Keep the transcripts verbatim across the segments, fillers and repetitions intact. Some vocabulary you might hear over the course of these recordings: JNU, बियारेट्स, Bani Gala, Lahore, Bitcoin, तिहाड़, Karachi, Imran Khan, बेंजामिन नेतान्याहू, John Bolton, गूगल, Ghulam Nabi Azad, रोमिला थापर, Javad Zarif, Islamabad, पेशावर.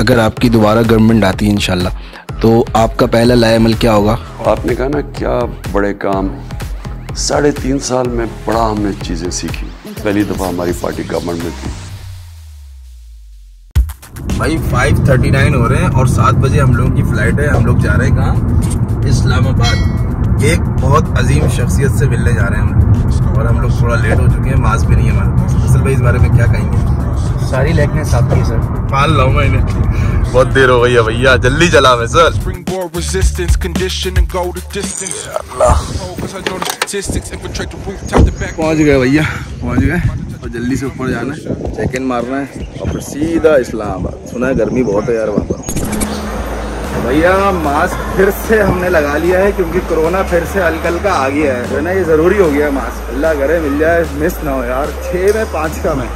अगर आपकी दोबारा गवर्नमेंट आती है इंशाल्लाह, तो आपका पहला लायमल क्या होगा? आपने कहा ना क्या बड़े काम, साढ़े तीन साल में बड़ा हमने चीज़ें सीखी। पहली दफ़ा हमारी पार्टी गवर्नमेंट में थी। भाई फाइव थर्टी नाइन हो रहे हैं और सात बजे हम लोगों की फ़्लाइट है। हम लोग जा रहे हैं कहाँ? इस्लामाबाद। एक बहुत अजीम शख्सियत से मिलने जा रहे हैं हम लोग और हम लोग थोड़ा लेट हो चुके हैं। मास भी नहीं है हमारे पास। असल भाई इस बारे में क्या कहेंगे? सारी लेकिन साफ की सर पाल लाऊँ मैंने, बहुत देर हो गई है भैया, जल्दी चलावे sir. resistance condition and go the distance allah cuz I know the statistics infiltrate the rooftop the back पहुंच गए भैया, पहुंच गए और जल्दी से ऊपर जाना है, चेक इन मारना है और फिर सीधा इस्लामाबाद। सुना है गर्मी बहुत है यार वहां पर। भैया मास्क फिर से हमने लगा लिया है क्योंकि कोरोना फिर से हल्का का आ गया है ना, ये जरूरी हो गया मास्क। अल्लाह करे मिल जाए, मिस ना हो यार। छः में पाँच का मैं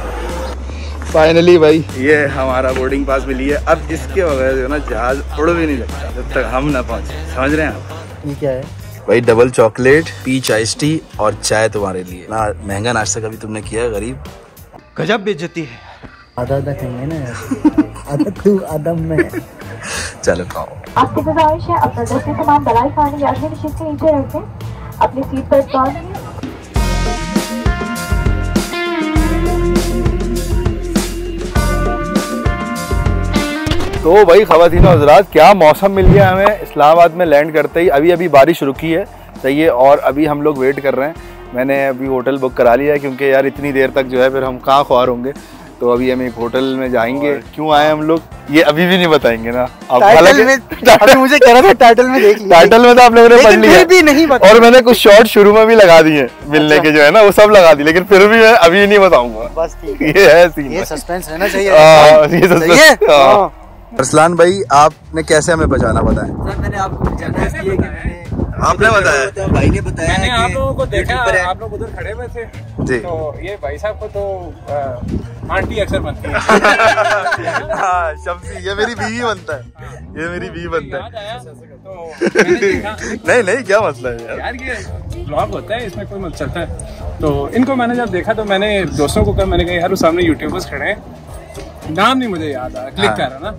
फाइनली भाई ये हमारा बोर्डिंग पास मिली है। अब इसके बगैर जो ना जहाज उड़ भी नहीं लगता जब तक हम ना पहुंचे। समझ रहे हैं आप ये क्या है? भाई double chocolate, peach ice tea और चाय तुम्हारे लिए ना। महंगा नाश्ता कभी तुमने किया गरीब? गजब बेइज्जती है। आधा आधा खाएंगे ना आधा तू आधा मैं। चलो खाओ। आपकी गुजारिश है अपना दोस्ती सामान बड़ा खाने या नीचे रखें, अपनी सीट पर बैठें। तो भाई ख़वातीन और हज़रात क्या मौसम मिल गया हमें इस्लामाबाद में लैंड करते ही। अभी अभी बारिश रुकी है सही है, और अभी हम लोग वेट कर रहे हैं। मैंने अभी होटल बुक करा लिया है क्योंकि यार इतनी देर तक जो है फिर हम कहाँ ख्वार होंगे। तो अभी हम एक होटल में जाएंगे, क्यों आए हम लोग ये अभी भी नहीं बताएंगे ना आप। टाइटल में टाइटल मुझे कह रहा था, टाइटल में देख लिया, टाइटल में तो आप लोगों ने पढ़ लिया और मैंने कुछ शॉर्ट शुरू में भी लगा दिए मिलने के जो है ना, वो सब लगा दी, लेकिन फिर भी मैं अभी नहीं बताऊँगा। बस ये है सीन, ये सस्पेंस रहना चाहिए। अरसलान भाई आपने कैसे हमें बचाना बताएं? सर मैंने आपको बचाना इसलिए कि आपने बताया, भाई ने बताया, मैंने आप लोगों को देखा, आप लोग उधर खड़े हुए थे जी। तो ये भाई साहब को तो आंटी अक्सर बनती है। हाँ शम्सी ये मेरी बीवी बनता है, ये मेरी बीवी बनता है। नहीं नहीं क्या मसला है यार, ये ब्लॉग होता है इसमें कोई मतलब चलता है। तो इनको मैंने जब देखा तो मैंने दोस्तों को कहा, मैंने कहा यार सामने यूट्यूबर्स खड़े हैं, नाम नहीं मुझे याद आ रहा, क्लिक कर रहा ना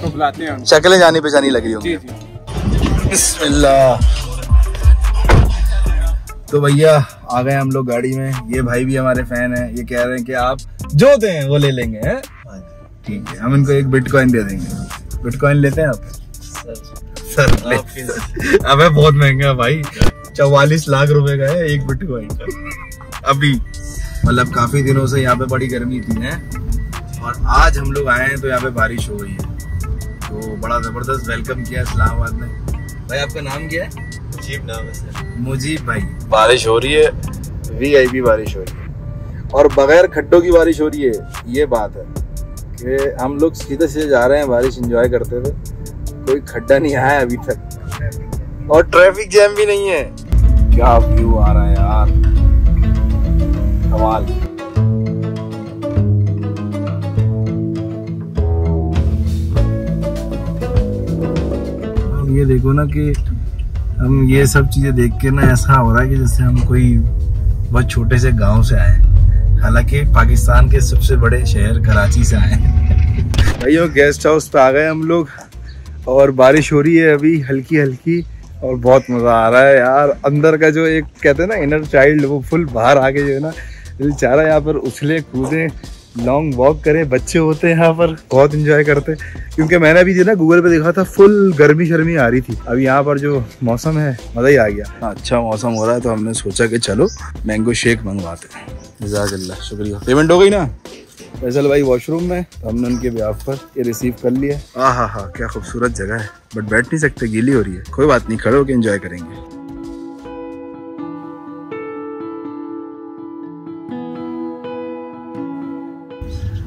तो बुलाते हैं, शक्लें जानी पहचानी लग रही होंगी। जी जी बिस्मिल्लाह। तो भैया आ गए हम लोग गाड़ी में। ये भाई भी हमारे फैन हैं, ये कह रहे हैं कि आप जो दें वो ले लेंगे हैं। ठीक है हम इनको एक बिटकॉइन दे देंगे। बिटकॉइन लेते हैं आप? सर सर अबे बहुत महंगा भाई, चौवालीस लाख रुपए का है एक बिटकॉइन अभी। मतलब काफी दिनों से यहाँ पे बड़ी गर्मी थी है और आज हम लोग आए हैं तो यहाँ पे बारिश हो गई है, तो बड़ा ज़बरदस्त वेलकम किया इस्लामाबाद में। भाई आपका नाम क्या है? मुजीब नाम है सर। मुजीब भाई बारिश हो रही है, वीआईपी बारिश हो रही है और बगैर खड्डों की बारिश हो रही है। ये बात है कि हम लोग सीधे सीधे जा रहे हैं बारिश एंजॉय करते हुए, कोई खड्डा नहीं आया अभी तक और ट्रैफिक जैम भी नहीं है। क्या व्यू आ रहा है यार, कमाल। ये देखो ना कि हम ये सब चीज़ें देख के ना ऐसा हो रहा है कि जैसे हम कोई बहुत छोटे से गांव से आए हैं, हालांकि पाकिस्तान के सबसे बड़े शहर कराची से आए हैं। भाइयों गेस्ट हाउस पे आ गए हम लोग और बारिश हो रही है अभी हल्की हल्की और बहुत मज़ा आ रहा है यार। अंदर का जो एक कहते हैं ना इनर चाइल्ड, वो फुल बाहर आके जो है ना दिल चाह रहा है यहाँ पर उछले कूदें, लॉन्ग वॉक करें। बच्चे होते हैं यहाँ पर बहुत एंजॉय करते हैं, क्योंकि मैंने अभी ना गूगल पे देखा था फुल गर्मी शर्मी आ रही थी, अब यहाँ पर जो मौसम है मज़ा ही आ गया। अच्छा मौसम हो रहा है तो हमने सोचा कि चलो मैंगो शेक मंगवाते हैं। जज़ाकल्लाह शुक्रिया। पेमेंट हो गई ना? फैसल भाई वॉशरूम में, तो हमने उनके ब्याह पर ये रिसीव कर लिया। हाँ हाँ हाँ क्या खूबसूरत जगह है, बट बैठ नहीं सकते, गीली हो रही है। कोई बात नहीं, खड़े होकर एंजॉय करेंगे।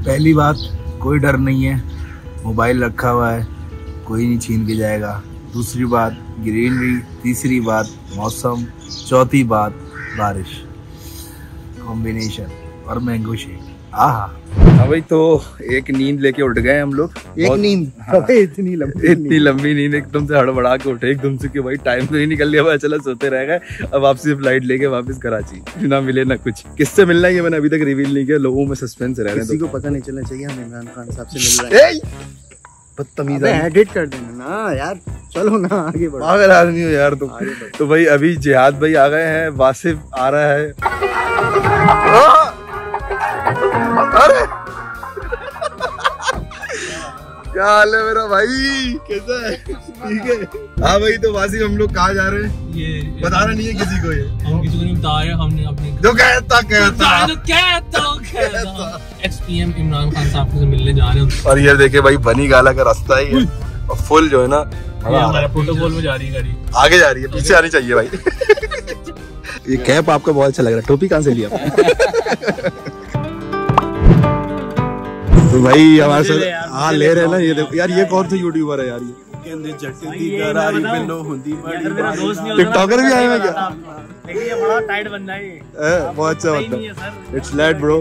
पहली बात कोई डर नहीं है, मोबाइल रखा हुआ है कोई नहीं छीन के जाएगा। दूसरी बात ग्रीनरी, तीसरी बात मौसम, चौथी बात बारिश, कॉम्बिनेशन और मैंगो शेक। आहा हाँ भाई, तो एक नींद लेके उठ गए हम लोग। एक नींद हाँ। इतनी लंबी इतनी लंबी नींद, एकदम से हड़बड़ा के उठे एकदम से कि भाई टाइम तो नहीं निकल लिया भाई, चला सोते रह गए। अब वापसी फ्लाइट लेके वापस कराची, ना मिले ना कुछ। किससे मिलना है ये मैंने अभी तक रिवील नहीं किया, लोगों में सस्पेंस रह रहा है, किसी को पता नहीं चलना चाहिए हम इमरान खान साहब से मिल रहे हैं। बदतमीज़ एडिट कर देना ना यार, चलो ना आगे बढ़ो, पागल आदमी हो यार तुम। तो भाई अभी जिहाद भाई आ गए हैं, वासिफ आ रहा है। अरे क्या हाल है मेरा भाई, कैसा है? ठीक है। हाँ भाई, तो वासिफ हम लोग कहाँ जा रहे हैं ये बताना नहीं है किसी को, ये हम किसी को नहीं बता रहे। हमने अपने जो कहता कहता जो कहता कहता ex P M Imran Khan साहब से मिलने जा रहे हैं। और ये देखे भाई बनी गाला का रास्ता ही है और फुल जो है ना हमारा प्रोटोकॉल में जा रही है गाड़ी, आगे जा रही है, पीछे आनी चाहिए भाई। ये कैप आपका बहुत अच्छा लग रहा है, टोपी कहाँ से लिया? तो भाई हमारे साथ हाँ ले रहे हैं ना, ये देखो यार ये कौन सा यूट्यूबर है यार, ये टिकटॉकर भी आए हैं क्या? बड़ा टाइट बंदा है, बहुत अच्छा मतलब इट्स लैट ब्रो।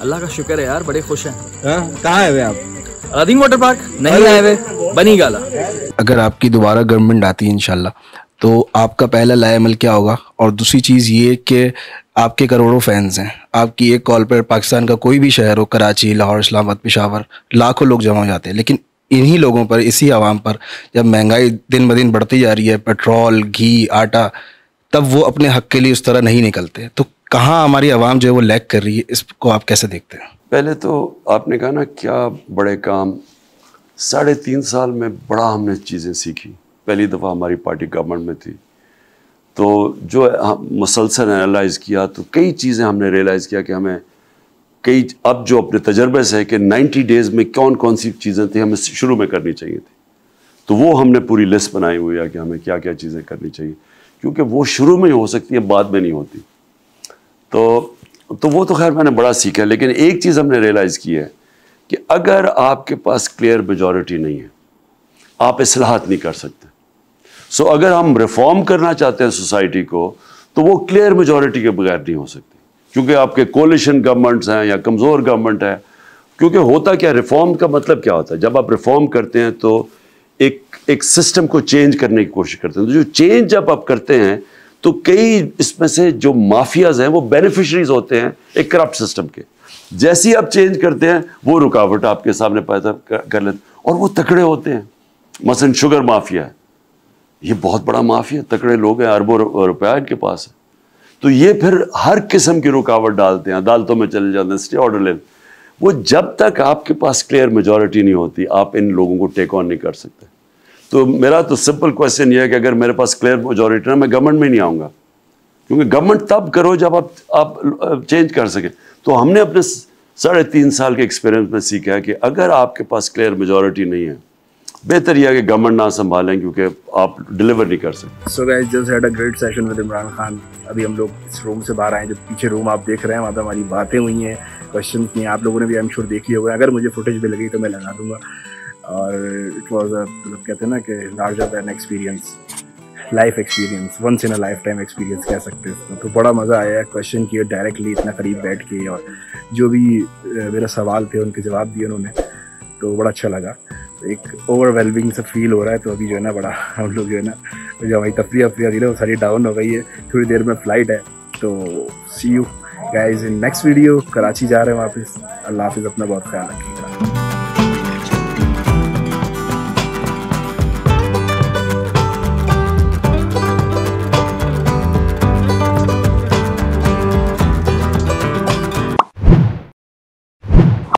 अल्लाह का शुक्र है यार, बड़े खुश हैं। कहाँ आए हुए आप? रदीम वाटर पार्क नहीं आए हुए, बनी गाला। अगर आपकी दोबारा गवर्नमेंट आती है इंशाल्लाह तो आपका पहला लायमल क्या होगा, और दूसरी चीज़ ये कि आपके करोड़ों फैंस हैं, आपकी एक कॉल पर पाकिस्तान का कोई भी शहर हो, कराची, लाहौर, इस्लामाबाद, पेशावर, लाखों लोग जमा हो जाते हैं। लेकिन इन्हीं लोगों पर, इसी आवाम पर जब महंगाई दिन ब दिन बढ़ती जा रही है, पेट्रोल, घी, आटा, तब वो अपने हक के लिए उस तरह नहीं निकलते। तो कहाँ हमारी आवाम जो है वो लैग कर रही है, इसको आप कैसे देखते हैं? पहले तो आपने कहा ना क्या बड़े काम, साढ़े तीन साल में बड़ा हमने चीज़ें सीखी। पहली दफ़ा हमारी पार्टी गवर्नमेंट में थी तो जो मुसलसल एनालाइज़ किया तो कई चीज़ें हमने रियलाइज़ किया कि हमें कई, अब जो अपने तजर्बे से है कि नाइन्टी डेज़ में कौन कौन सी चीज़ें थी हमें शुरू में करनी चाहिए थी, तो वो हमने पूरी लिस्ट बनाई हुई है कि हमें क्या क्या चीज़ें करनी चाहिए, क्योंकि वो शुरू में ही हो सकती है, बाद में नहीं होती। तो तो वो तो खैर मैंने बड़ा सीखा, लेकिन एक चीज़ हमने रियलाइज़ की है कि अगर आपके पास क्लियर मेजॉरिटी नहीं है, आप इस्लाहत नहीं कर सकते। सो अगर हम रिफॉर्म करना चाहते हैं सोसाइटी को, तो वो क्लियर मेजॉरिटी के बगैर नहीं हो सकती, क्योंकि आपके कोलिशन गवर्नमेंट्स हैं या कमज़ोर गवर्नमेंट है। क्योंकि होता क्या, रिफॉर्म का मतलब क्या होता है, जब आप रिफॉर्म करते हैं तो एक एक सिस्टम को चेंज करने की कोशिश करते हैं, तो जो चेंज जब आप करते हैं तो कई इसमें से जो माफियाज हैं वो बेनिफिशरीज होते हैं एक करप्ट सिस्टम के। जैसे ही आप चेंज करते हैं वो रुकावट आपके सामने पैदा कर लेते हैं, और वो तकड़े होते हैं। मसलन शुगर माफिया है, ये बहुत बड़ा माफिया, तकड़े लोग हैं, अरबों रुपया इनके पास है, तो ये फिर हर किस्म की रुकावट डालते हैं, अदालतों में चले जाते हैं, स्टे ऑर्डर ले। वो जब तक आपके पास क्लियर मेजॉरिटी नहीं होती, आप इन लोगों को टेक ऑन नहीं कर सकते। तो मेरा तो सिंपल क्वेश्चन ये है कि अगर मेरे पास क्लियर मेजॉरिटी ना, मैं गवर्नमेंट में नहीं आऊँगा, क्योंकि गवर्नमेंट तब करो जब आप आप चेंज कर सकें। तो हमने अपने साढ़े तीन साल के एक्सपीरियंस में सीखा है कि अगर आपके पास क्लियर मेजॉरिटी नहीं है, बेहतर यह है कि गवर्नमेंट ना संभालें, क्योंकि आप डिलीवर नहीं कर सकते। So guys, just had a great session with Imran Khan. अभी हम लोग इस रूम से बाहर आए, जो पीछे रूम आप देख रहे हैं वहाँ पर हमारी बातें हुई हैं, क्वेश्चन किए, आप लोगों ने भी आई एम श्योर देख लिए होगा। अगर मुझे फुटेज भी लगी तो मैं लगा दूंगा। और इट वाज अ, मतलब कहते हैं ना कि larger than experience, life experience, once in a life time experience कह सकते हैं इसको। तो बड़ा मज़ा आया, क्वेश्चन किए डायरेक्टली इतना करीब बैठ के, और जो भी मेरा सवाल थे उनके जवाब दिए उन्होंने, तो बड़ा अच्छा लगा। एक ओवरवेलमिंग सा फील हो रहा है, तो अभी जो है ना बड़ा हम लोग जो है ना जो हमारी तफरी अफरी थी ना वो सारी डाउन हो गई है। थोड़ी देर में फ्लाइट है, तो see you guys in next video. Karachi जा रहे हैं वापस। अल्लाह हाफिज़, अपना बहुत ख्याल रखिएगा।